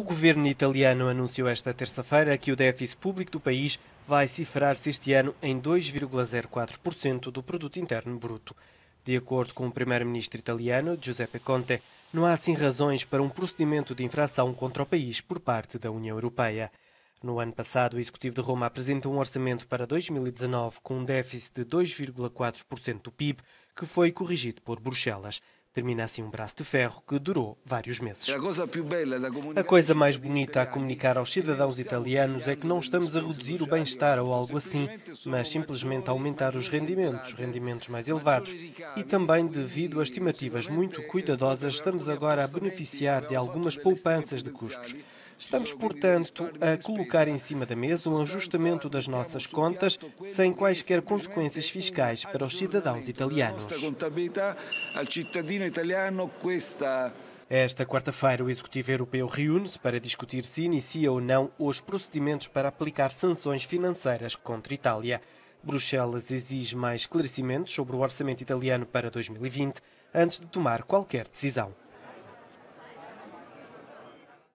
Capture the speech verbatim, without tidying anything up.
O governo italiano anunciou esta terça-feira que o déficit público do país vai cifrar-se este ano em dois vírgula zero quatro por cento do produto interno bruto. De acordo com o primeiro-ministro italiano, Giuseppe Conte, não há assim razões para um procedimento de infração contra o país por parte da União Europeia. No ano passado, o Executivo de Roma apresentou um orçamento para dois mil e dezanove com um déficit de dois vírgula quatro por cento do P I B, que foi corrigido por Bruxelas. Termina assim um braço de ferro que durou vários meses. A coisa mais bonita a comunicar aos cidadãos italianos é que não estamos a reduzir o bem-estar ou algo assim, mas simplesmente a aumentar os rendimentos, rendimentos mais elevados. E também, devido a estimativas muito cuidadosas, estamos agora a beneficiar de algumas poupanças de custos. Estamos, portanto, a colocar em cima da mesa o ajustamento das nossas contas sem quaisquer consequências fiscais para os cidadãos italianos. Esta quarta-feira, o Executivo Europeu reúne-se para discutir se inicia ou não os procedimentos para aplicar sanções financeiras contra a Itália. Bruxelas exige mais esclarecimentos sobre o orçamento italiano para dois mil e vinte antes de tomar qualquer decisão.